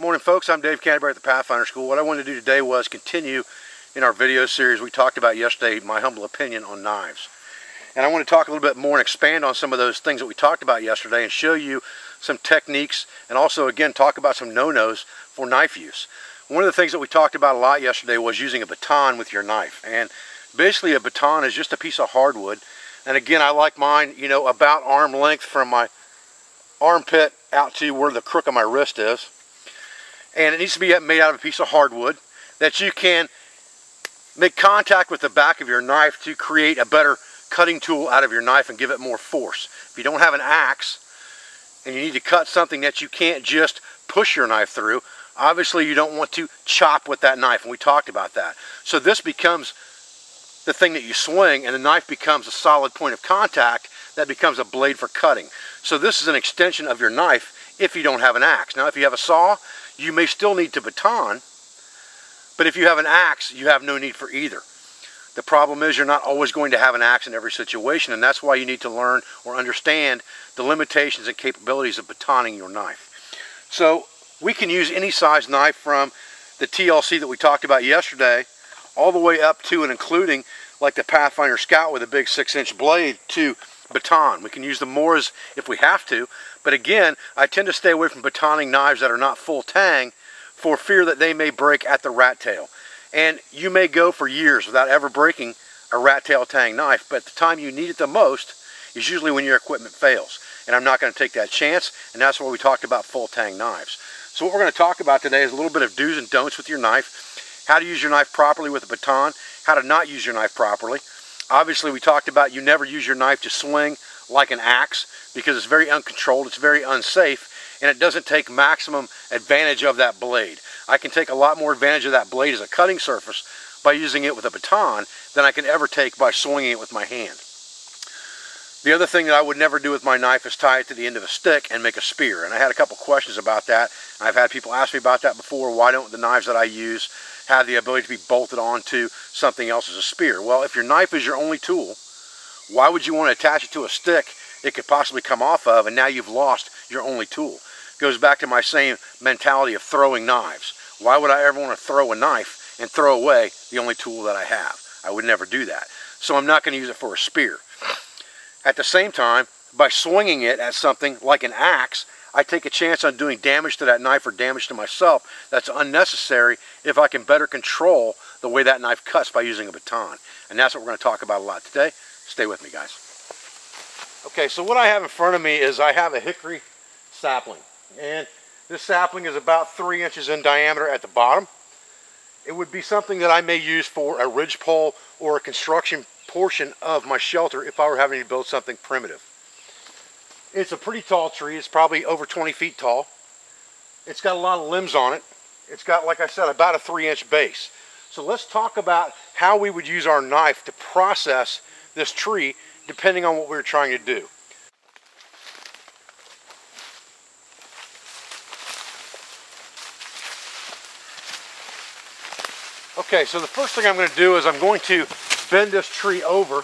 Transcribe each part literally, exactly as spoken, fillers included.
Morning folks, I'm Dave Canterbury at the Pathfinder School. What I wanted to do today was continue in our video series we talked about yesterday, my humble opinion on knives. And I want to talk a little bit more and expand on some of those things that we talked about yesterday and show you some techniques and also again talk about some no-nos for knife use. One of the things that we talked about a lot yesterday was using a baton with your knife. And basically a baton is just a piece of hardwood. And again, I like mine, you know, about arm length from my armpit out to where the crook of my wrist is. And it needs to be made out of a piece of hardwood that you can make contact with the back of your knife to create a better cutting tool out of your knife and give it more force. If you don't have an axe and you need to cut something that you can't just push your knife through, obviously you don't want to chop with that knife, and we talked about that. So this becomes the thing that you swing, and the knife becomes a solid point of contact that becomes a blade for cutting. So this is an extension of your knife if you don't have an axe. Now if you have a saw, you may still need to baton, but if you have an axe, you have no need for either. The problem is you're not always going to have an axe in every situation, and that's why you need to learn or understand the limitations and capabilities of batoning your knife. So we can use any size knife from the T L C that we talked about yesterday all the way up to and including like the Pathfinder Scout with a big six inch blade to baton. We can use the Moras if we have to, but again, I tend to stay away from batoning knives that are not full tang for fear that they may break at the rat tail. And you may go for years without ever breaking a rat tail tang knife, but the time you need it the most is usually when your equipment fails. And I'm not going to take that chance, and that's why we talked about full tang knives. So what we're going to talk about today is a little bit of do's and don'ts with your knife, how to use your knife properly with a baton, how to not use your knife properly. Obviously, we talked about you never use your knife to swing like an axe because it's very uncontrolled, it's very unsafe, and it doesn't take maximum advantage of that blade. I can take a lot more advantage of that blade as a cutting surface by using it with a baton than I can ever take by swinging it with my hand. The other thing that I would never do with my knife is tie it to the end of a stick and make a spear. And I had a couple questions about that. I've had people ask me about that before. Why don't the knives that I use have the ability to be bolted onto something else as a spear? Well, if your knife is your only tool, why would you want to attach it to a stick it could possibly come off of, and now you've lost your only tool? It goes back to my same mentality of throwing knives. Why would I ever want to throw a knife and throw away the only tool that I have? I would never do that. So I'm not going to use it for a spear. At the same time, by swinging it at something like an axe, I take a chance on doing damage to that knife or damage to myself that's unnecessary if I can better control the way that knife cuts by using a baton. And that's what we're going to talk about a lot today. Stay with me, guys. Okay, so what I have in front of me is I have a hickory sapling. And this sapling is about three inches in diameter at the bottom. It would be something that I may use for a ridge pole or a construction portion of my shelter if I were having to build something primitive. It's a pretty tall tree. It's probably over twenty feet tall. It's got a lot of limbs on it. It's got, like I said, about a three inch base. So let's talk about how we would use our knife to process this tree depending on what we were trying to do. Okay, so the first thing I'm going to do is I'm going to bend this tree over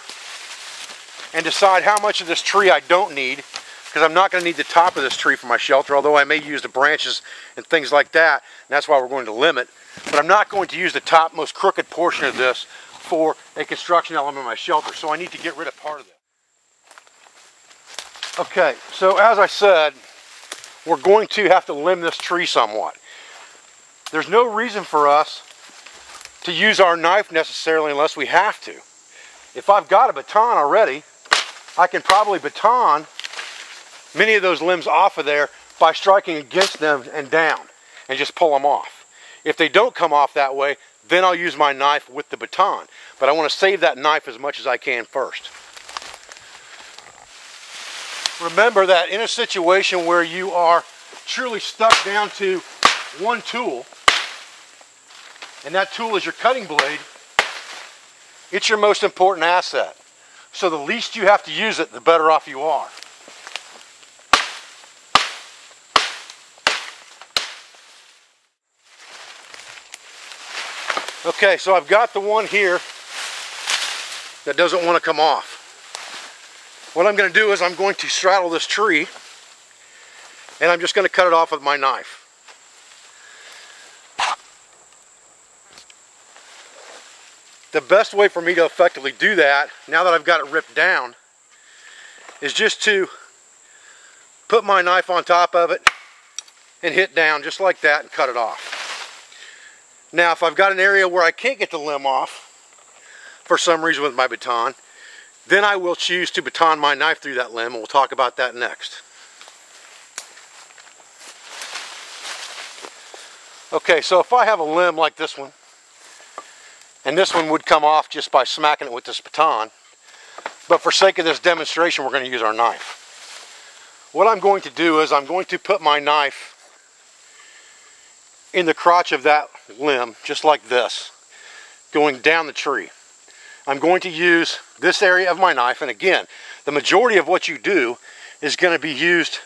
and decide how much of this tree I don't need, because I'm not going to need the top of this tree for my shelter, although I may use the branches and things like that, and that's why we're going to limit. But I'm not going to use the top most crooked portion of this for a construction element of my shelter, so I need to get rid of part of that. Okay, so as I said, we're going to have to limb this tree somewhat. There's no reason for us to use our knife necessarily unless we have to. If I've got a baton already, I can probably baton many of those limbs off of there by striking against them and down and just pull them off. If they don't come off that way, then I'll use my knife with the baton. But I want to save that knife as much as I can first. Remember that in a situation where you are truly stuck down to one tool, and that tool is your cutting blade, it's your most important asset. So the least you have to use it, the better off you are. Okay, so I've got the one here that doesn't want to come off. What I'm going to do is I'm going to straddle this tree, and I'm just going to cut it off with my knife. The best way for me to effectively do that, now that I've got it ripped down, is just to put my knife on top of it and hit down just like that and cut it off. Now, if I've got an area where I can't get the limb off, for some reason with my baton, then I will choose to baton my knife through that limb, and we'll talk about that next. Okay, so if I have a limb like this one, and this one would come off just by smacking it with this baton, but for sake of this demonstration, we're going to use our knife. What I'm going to do is I'm going to put my knife in the crotch of that limb, just like this, going down the tree. I'm going to use this area of my knife, and again, the majority of what you do is going to be used,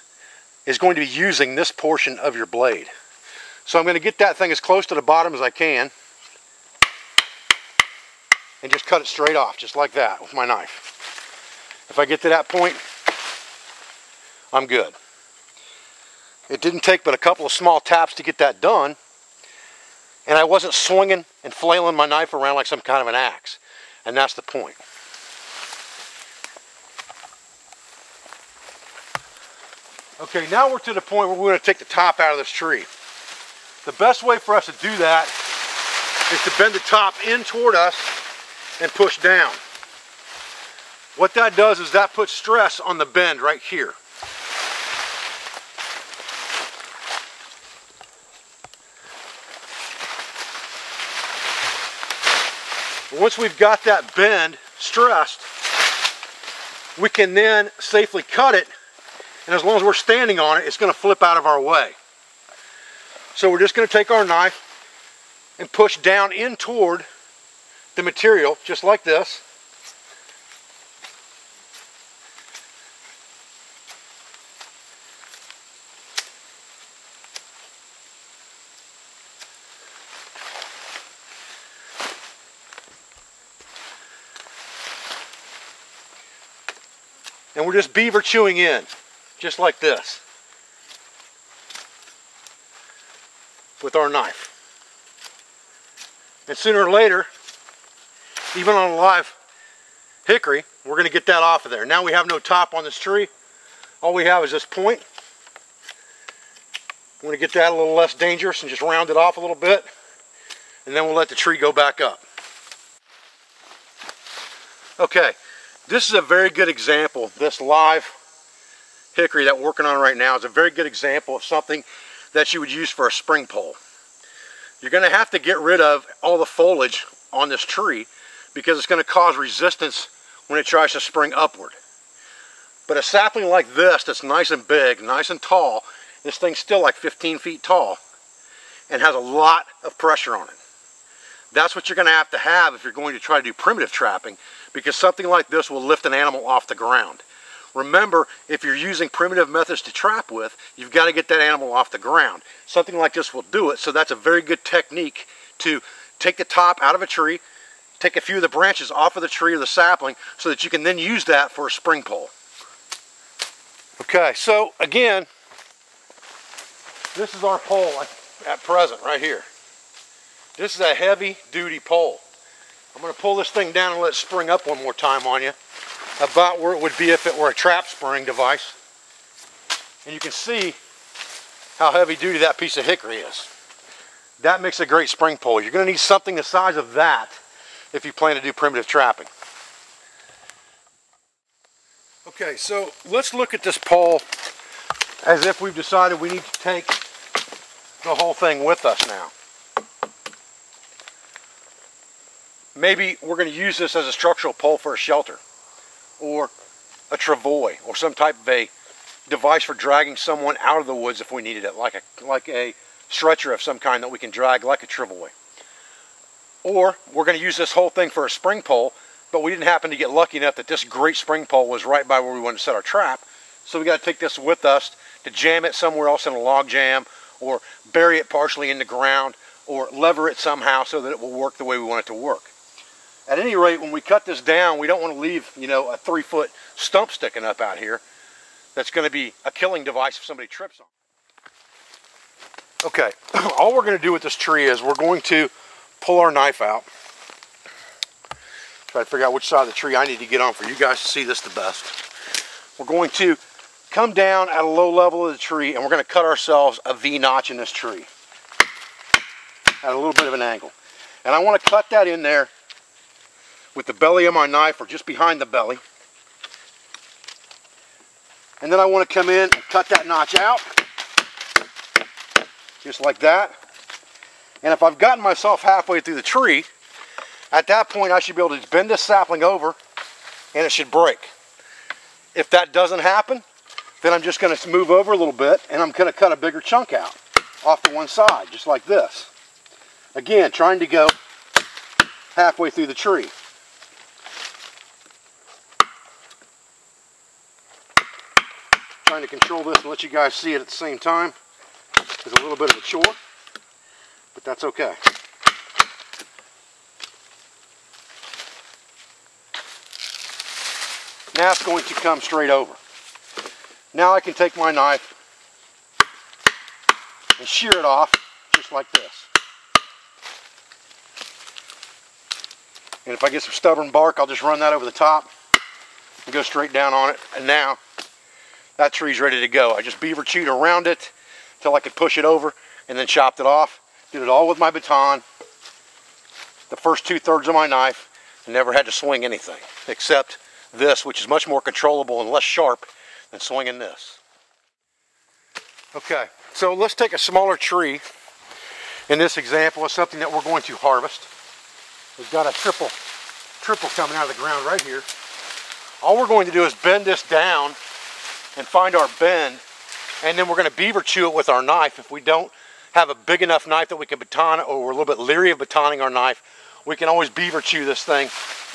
is going to be using this portion of your blade. So I'm going to get that thing as close to the bottom as I can, and just cut it straight off, just like that, with my knife. If I get to that point, I'm good. It didn't take but a couple of small taps to get that done, and I wasn't swinging and flailing my knife around like some kind of an axe, and that's the point. Okay, now we're to the point where we're going to take the top out of this tree. The best way for us to do that is to bend the top in toward us and push down. What that does is that puts stress on the bend right here. Once we've got that bend stressed, we can then safely cut it, and as long as we're standing on it, it's going to flip out of our way. So we're just going to take our knife and push down in toward the material, just like this. And we're just beaver chewing in, just like this, with our knife. And sooner or later, even on a live hickory, we're going to get that off of there. Now we have no top on this tree. All we have is this point. I'm going to get that a little less dangerous and just round it off a little bit, and then we'll let the tree go back up. Okay. This is a very good example. This live hickory that we're working on right now is a very good example of something that you would use for a spring pole. You're going to have to get rid of all the foliage on this tree because it's going to cause resistance when it tries to spring upward. But a sapling like this that's nice and big, nice and tall, this thing's still like fifteen feet tall and has a lot of pressure on it. That's what you're going to have to have if you're going to try to do primitive trapping, because something like this will lift an animal off the ground. Remember, if you're using primitive methods to trap with, you've got to get that animal off the ground. Something like this will do it, so that's a very good technique to take the top out of a tree, take a few of the branches off of the tree or the sapling, so that you can then use that for a spring pole. Okay, so again, this is our pole at present, right here. This is a heavy-duty pole. I'm going to pull this thing down and let it spring up one more time on you, about where it would be if it were a trap spring device. And you can see how heavy-duty that piece of hickory is. That makes a great spring pole. You're going to need something the size of that if you plan to do primitive trapping. Okay, so let's look at this pole as if we've decided we need to take the whole thing with us now. Maybe we're going to use this as a structural pole for a shelter or a travois or some type of a device for dragging someone out of the woods if we needed it, like a, like a stretcher of some kind that we can drag like a travois. Or we're going to use this whole thing for a spring pole, but we didn't happen to get lucky enough that this great spring pole was right by where we wanted to set our trap, so we got to take this with us to jam it somewhere else in a log jam or bury it partially in the ground or lever it somehow so that it will work the way we want it to work. At any rate, when we cut this down, we don't want to leave, you know, a three-foot stump sticking up out here that's going to be a killing device if somebody trips on. Okay, all we're going to do with this tree is we're going to pull our knife out try to figure out which side of the tree I need to get on for you guys to see this the best. We're going to come down at a low level of the tree and we're going to cut ourselves a V notch in this tree at a little bit of an angle. And I want to cut that in there with the belly of my knife or just behind the belly. And then I want to come in and cut that notch out just like that. And if I've gotten myself halfway through the tree, at that point I should be able to bend this sapling over and it should break. If that doesn't happen, then I'm just going to move over a little bit and I'm going to cut a bigger chunk out off to one side, just like this. Again, trying to go halfway through the tree. Trying to control this and let you guys see it at the same time is a little bit of a chore, but that's okay. Now it's going to come straight over. Now I can take my knife and shear it off just like this. And if I get some stubborn bark, I'll just run that over the top and go straight down on it. And now that tree's ready to go. I just beaver chewed around it until I could push it over and then chopped it off. Did it all with my baton, the first two thirds of my knife, and never had to swing anything except this, which is much more controllable and less sharp than swinging this. Okay, so let's take a smaller tree. In this example, it's something that we're going to harvest. We've got a triple, triple coming out of the ground right here. All we're going to do is bend this down and find our bend, and then we're going to beaver chew it with our knife. If we don't have a big enough knife that we can baton, or we're a little bit leery of batoning our knife, we can always beaver chew this thing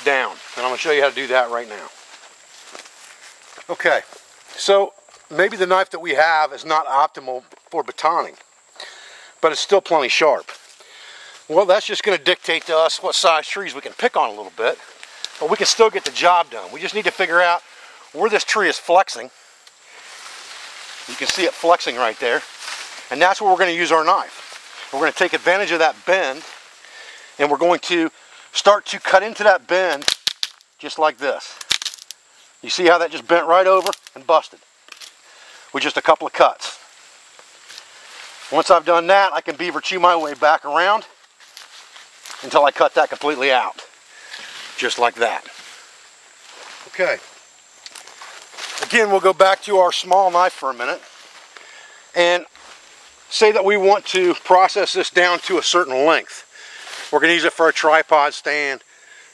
down. And I'm going to show you how to do that right now. Okay, so maybe the knife that we have is not optimal for batoning, but it's still plenty sharp. Well, that's just going to dictate to us what size trees we can pick on a little bit, but we can still get the job done. We just need to figure out where this tree is flexing. You can see it flexing right there, and that's where we're going to use our knife. We're going to take advantage of that bend, and we're going to start to cut into that bend just like this. You see how that just bent right over and busted with just a couple of cuts. Once I've done that, I can beaver chew my way back around until I cut that completely out, just like that. Okay, again, we'll go back to our small knife for a minute and say that we want to process this down to a certain length. We're going to use it for a tripod stand,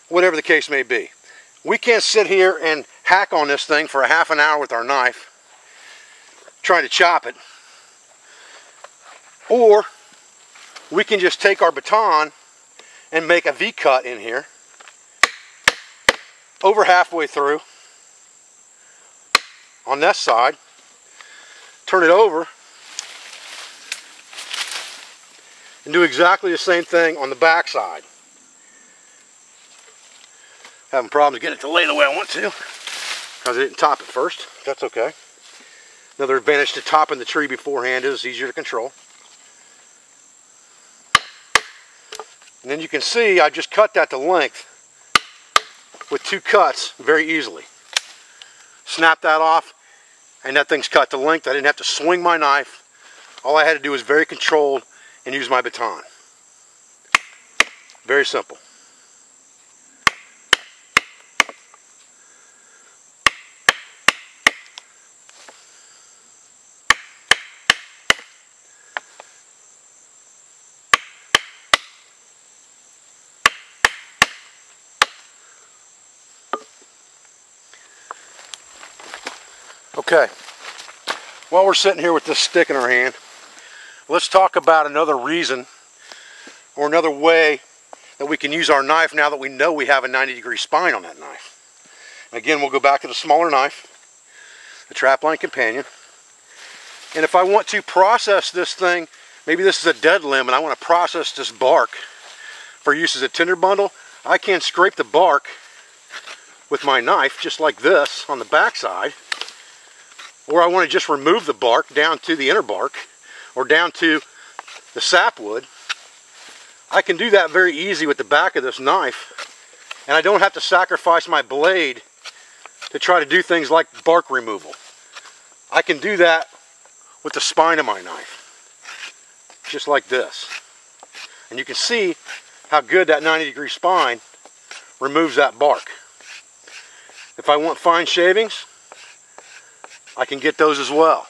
whatever the case may be. We can't sit here and hack on this thing for a half an hour with our knife, trying to chop it, or we can just take our baton and make a V cut in here over halfway through on this side, turn it over, and do exactly the same thing on the back side. Having problems getting it to lay the way I want to because I didn't top it first. That's okay. Another advantage to topping the tree beforehand is it's easier to control. And then you can see I just cut that to length with two cuts very easily. Snap that off and that thing's cut to length. I didn't have to swing my knife. All I had to do was very controlled and use my baton. Very simple. Okay, while we're sitting here with this stick in our hand, let's talk about another reason or another way that we can use our knife now that we know we have a ninety degree spine on that knife. And again, we'll go back to the smaller knife, the Trapline Companion. And if I want to process this thing, maybe this is a dead limb and I want to process this bark for use as a tinder bundle, I can scrape the bark with my knife just like this on the back side. Or I want to just remove the bark down to the inner bark or down to the sapwood. I can do that very easy with the back of this knife and I don't have to sacrifice my blade to try to do things like bark removal. I can do that with the spine of my knife, just like this. And you can see how good that ninety degree spine removes that bark. If I want fine shavings, I can get those as well.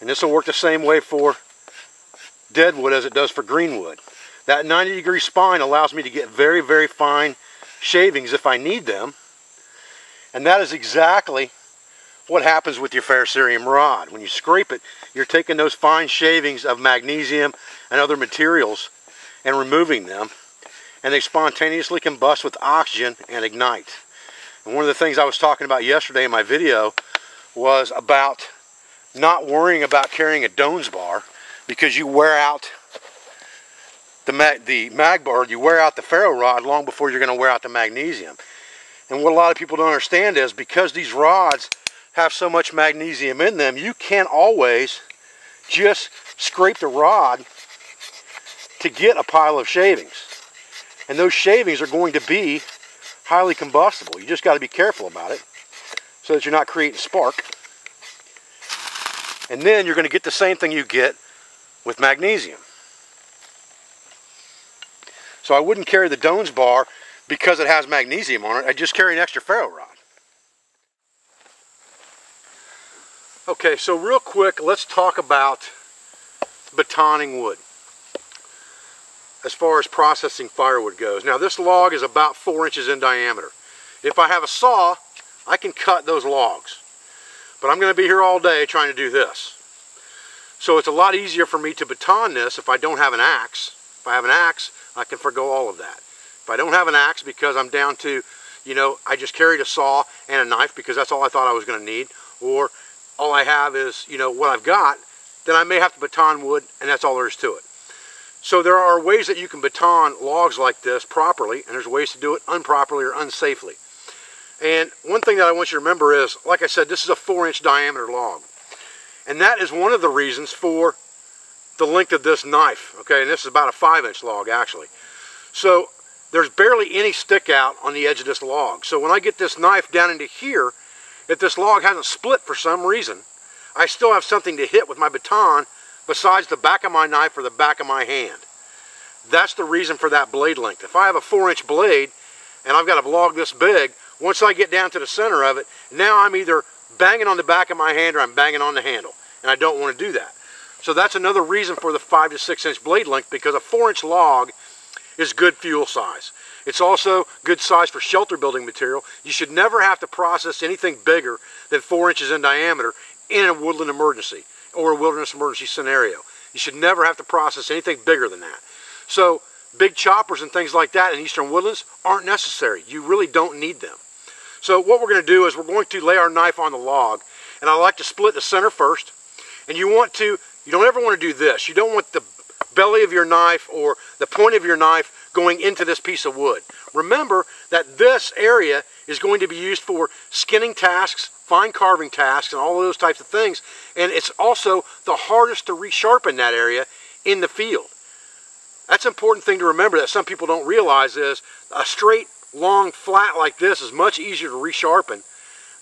And this will work the same way for dead wood as it does for green wood. That ninety degree spine allows me to get very, very fine shavings if I need them. And that is exactly what happens with your ferrocerium rod. When you scrape it, you're taking those fine shavings of magnesium and other materials and removing them, and they spontaneously combust with oxygen and ignite. And one of the things I was talking about yesterday in my video was about not worrying about carrying a Doane's bar, because you wear out the mag, the mag bar, you wear out the ferro rod long before you're going to wear out the magnesium. And what a lot of people don't understand is, because these rods have so much magnesium in them, you can't always just scrape the rod to get a pile of shavings. And those shavings are going to be highly combustible. You just got to be careful about it so that you're not creating spark. And then you're going to get the same thing you get with magnesium. So I wouldn't carry the Doane's bar because it has magnesium on it. I just carry an extra ferro rod. Okay, so real quick, let's talk about batoning wood as far as processing firewood goes. Now, this log is about four inches in diameter. If I have a saw, I can cut those logs. But I'm going to be here all day trying to do this. So it's a lot easier for me to baton this if I don't have an axe. If I have an axe, I can forgo all of that. If I don't have an axe, because I'm down to, you know, I just carried a saw and a knife because that's all I thought I was going to need, or all I have is, you know, what I've got, then I may have to baton wood, and that's all there is to it. So there are ways that you can baton logs like this properly, and there's ways to do it improperly or unsafely. And one thing that I want you to remember is, like I said, this is a four inch diameter log. And that is one of the reasons for the length of this knife. Okay, and this is about a five inch log, actually. So there's barely any stick out on the edge of this log. So when I get this knife down into here, if this log hasn't split for some reason, I still have something to hit with my baton besides the back of my knife or the back of my hand. That's the reason for that blade length. If I have a four inch blade and I've got a log this big, once I get down to the center of it, now I'm either banging on the back of my hand or I'm banging on the handle, and I don't want to do that. So that's another reason for the five to six inch blade length, because a four inch log is good fuel size. It's also good size for shelter building material. You should never have to process anything bigger than four inches in diameter in a woodland emergency or a wilderness emergency scenario. You should never have to process anything bigger than that. So big choppers and things like that in eastern woodlands aren't necessary. You really don't need them. So what we're going to do is we're going to lay our knife on the log, and I like to split the center first. And you want to, you don't ever want to do this. You don't want the belly of your knife or the point of your knife going into this piece of wood. Remember that this area is going to be used for skinning tasks, fine carving tasks, and all of those types of things. And it's also the hardest to resharpen that area in the field. That's an important thing to remember that some people don't realize is a straight long flat like this is much easier to resharpen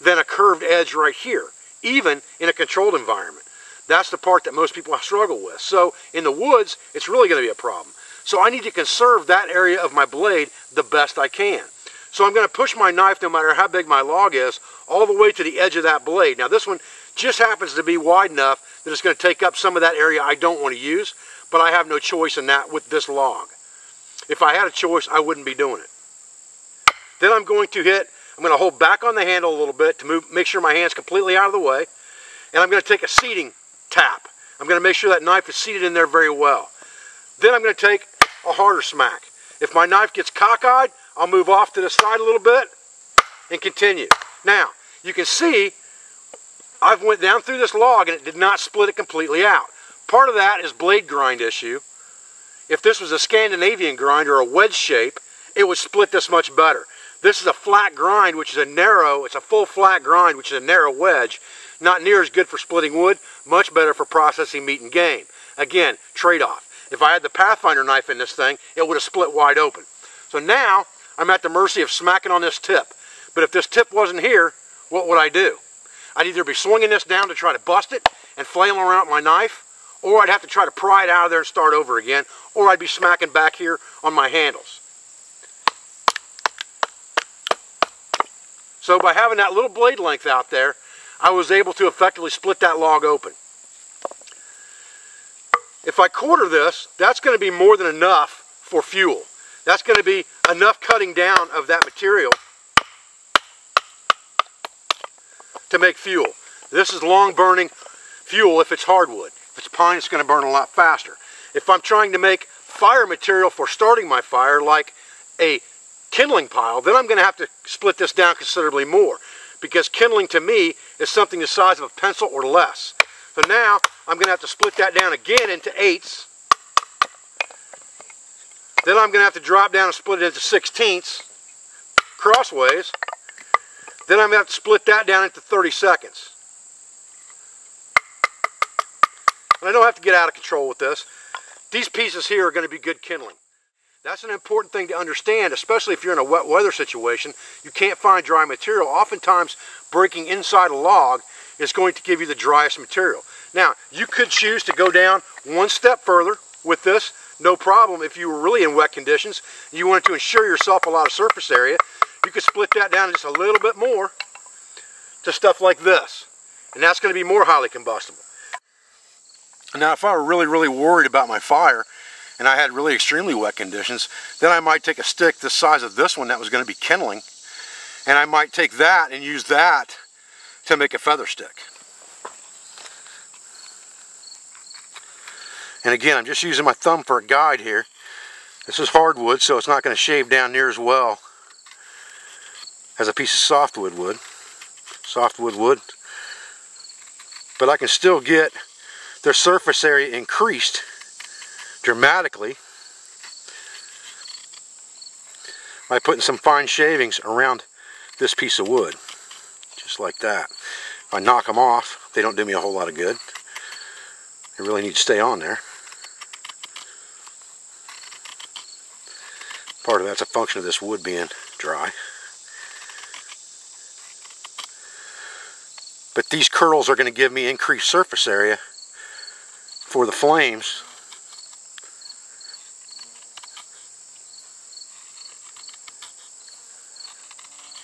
than a curved edge right here, even in a controlled environment. That's the part that most people struggle with. So in the woods, it's really going to be a problem. So I need to conserve that area of my blade the best I can. So I'm going to push my knife, no matter how big my log is, all the way to the edge of that blade. Now this one just happens to be wide enough that it's going to take up some of that area I don't want to use, but I have no choice in that with this log. If I had a choice, I wouldn't be doing it. Then I'm going to hit, I'm going to hold back on the handle a little bit to move, make sure my hand's completely out of the way. And I'm going to take a seating tap. I'm going to make sure that knife is seated in there very well. Then I'm going to take a harder smack. If my knife gets cockeyed, I'll move off to the side a little bit and continue. Now, you can see I've went down through this log and it did not split it completely out. Part of that is blade grind issue. If this was a Scandinavian grind or a wedge shape, it would split this much better. This is a flat grind, which is a narrow, it's a full flat grind, which is a narrow wedge. Not near as good for splitting wood, much better for processing meat and game. Again, trade-off. If I had the Pathfinder knife in this thing, it would have split wide open. So now, I'm at the mercy of smacking on this tip. But if this tip wasn't here, what would I do? I'd either be swinging this down to try to bust it and flailing around with my knife, or I'd have to try to pry it out of there and start over again, or I'd be smacking back here on my handles. So by having that little blade length out there, I was able to effectively split that log open. If I quarter this, that's going to be more than enough for fuel. That's going to be enough cutting down of that material to make fuel. This is long burning fuel if it's hardwood. If it's pine, it's going to burn a lot faster. If I'm trying to make fire material for starting my fire, like a kindling pile, then I'm going to have to split this down considerably more, because kindling to me is something the size of a pencil or less. So now I'm going to have to split that down again into eighths. Then I'm going to have to drop down and split it into sixteenths, crossways. Then I'm going to have to split that down into thirty seconds. And I don't have to get out of control with this. These pieces here are going to be good kindling. That's an important thing to understand, especially if you're in a wet weather situation. You can't find dry material. Oftentimes, breaking inside a log is going to give you the driest material. Now, you could choose to go down one step further with this, no problem. If you were really in wet conditions and you wanted to ensure yourself a lot of surface area, you could split that down just a little bit more to stuff like this. And that's going to be more highly combustible. Now, if I were really, really worried about my fire, and I had really extremely wet conditions, then I might take a stick the size of this one that was going to be kindling, and I might take that and use that to make a feather stick. And again, I'm just using my thumb for a guide here. This is hardwood, so it's not going to shave down near as well as a piece of softwood wood. Softwood wood. But I can still get their surface area increased dramatically by putting some fine shavings around this piece of wood, just like that. If I knock them off, they don't do me a whole lot of good. They really need to stay on there. Part of that's a function of this wood being dry. But these curls are going to give me increased surface area for the flames.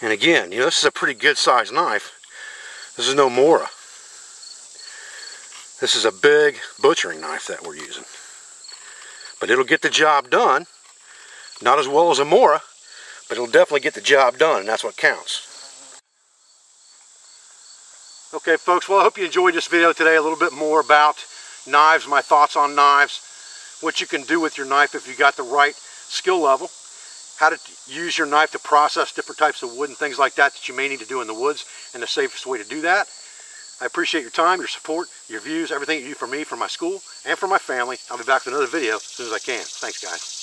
And again, you know, this is a pretty good sized knife. This is no Mora. This is a big butchering knife that we're using. But it'll get the job done. Not as well as a Mora, but it'll definitely get the job done, and that's what counts. Okay, folks, well, I hope you enjoyed this video today. A little bit more about knives, my thoughts on knives, what you can do with your knife if you got the right skill level, how to use your knife to process different types of wood and things like that that you may need to do in the woods, and the safest way to do that. I appreciate your time, your support, your views, everything you do for me, for my school, and for my family. I'll be back with another video as soon as I can. Thanks, guys.